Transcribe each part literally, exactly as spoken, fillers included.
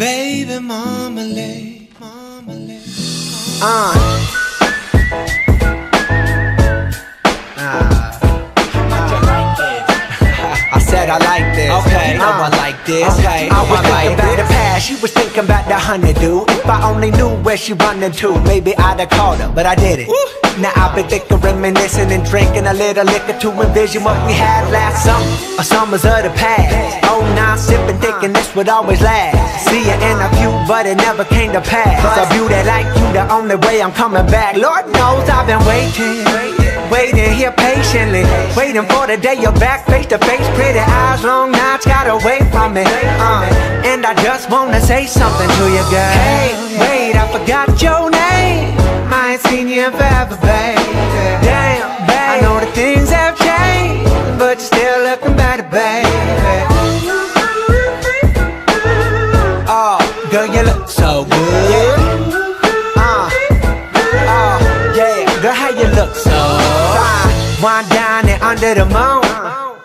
Baby, marmalade, marmalade, marmalade. Uh. Uh. I just like it. I said I like this. Okay. You know uh. I like this. Okay. I was I thinking like about this. The past. She was thinking about the honeydew. If I only knew where she running to, maybe I'd have called her, but I didn't. Woo. Now I've been thinking, reminiscing, and drinking a little liquor to envision what we had last summer, or summers of the past. Oh, now sipping, thinking this would always last. See it in a few, but it never came to pass. A beauty like you, the only way I'm coming back. Lord knows I've been waiting, waiting here patiently, waiting for the day you're back face to face. Pretty eyes, long nights, got away from me. Uh, and I just wanna say something to you, girl. Hey, wait, I forgot your name. I ain't seen you in forever, babe. Damn, babe, I know the things have changed, but you're still looking better, babe. Oh, girl, you look so good. Yeah. Uh, oh, yeah, girl, how you look so fine. Wine dining under the moon.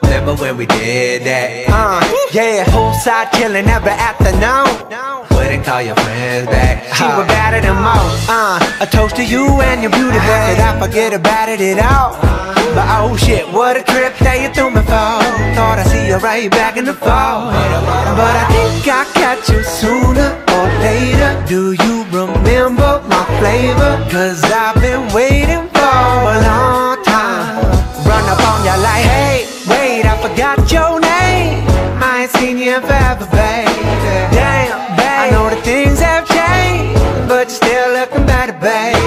Remember when we did that? Uh, yeah, whole side chilling every afternoon. And call your friends back. She was better than most. Uh, a toast to you and your beauty. How could I forget about it at all? But oh shit, what a trip that you threw me for. Thought I'd see you right back in the fall, but I think I'll catch you sooner or later. Do you remember my flavor? Cause I've been waiting for a long time. Run up on you like, hey, wait, I forgot your name. I ain't seen you in forever, babe. Damn, I know the things have changed, but you're still looking better, baby.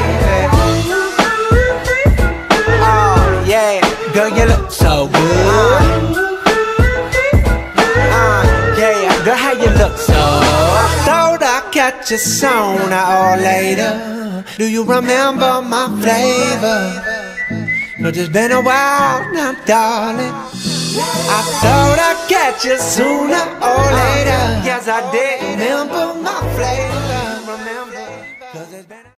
Oh, yeah, girl, you look so good. Uh, yeah, girl, how you look so. I thought I'd catch you sooner or later. Do you remember my flavor? But it's been a while now, darling. I thought I'd catch you sooner or later. Yes, I did. Remember my flavor. Remember.